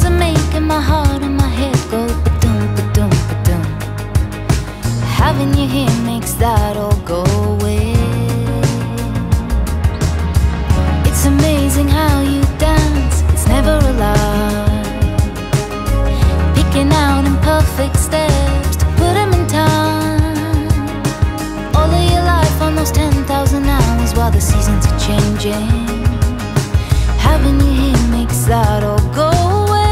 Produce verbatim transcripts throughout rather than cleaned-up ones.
sounds are making my heart and my head go ba-doom, ba-doom, ba-doom. Having you here makes that all go away. It's amazing how you dance, it's never a lie. Picking out imperfect steps to put them in time. All of your life, almost ten thousand hours while the seasons are changing. Having you here makes that all go away.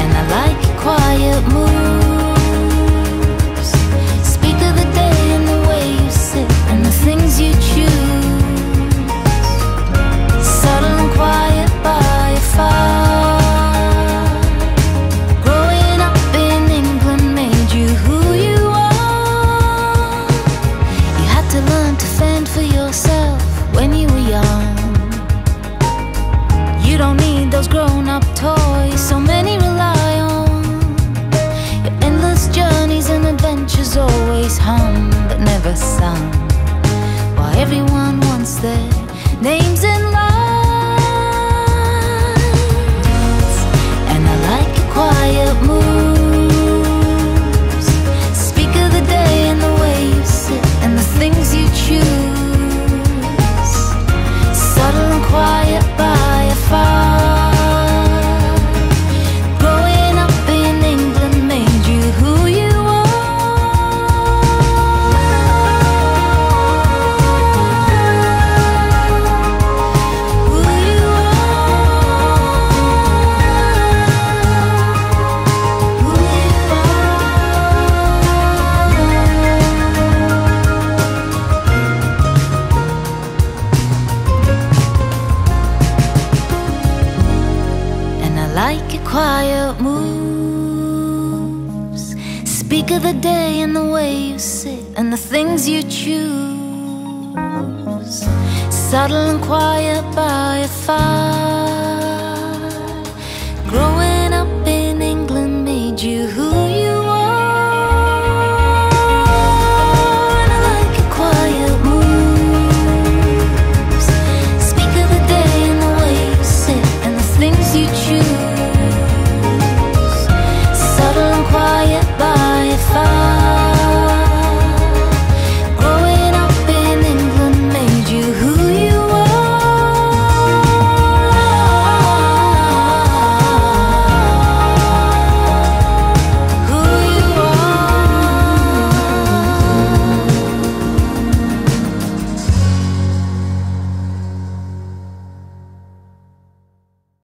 And I like your quiet moves. Speak of the day and the way you sit and the things you choose. Subtle and quiet by your fire. Growing up in England made you who you are. You had to learn to fend for yourself when you were young. You don't need those grown-up toys so many rely on. Your endless journeys and adventures always hum but never sung, while everyone wants their names in lights. And I like your quiet moves. Speak of the day and the way you sit and the things you choose. Quiet by a fire. Growing up in England made you who you are. Who you are. Who you are. Who you are. Like your quiet moves. Speak of the day and the way you sit and the things you choose. Subtle and quiet by a fire.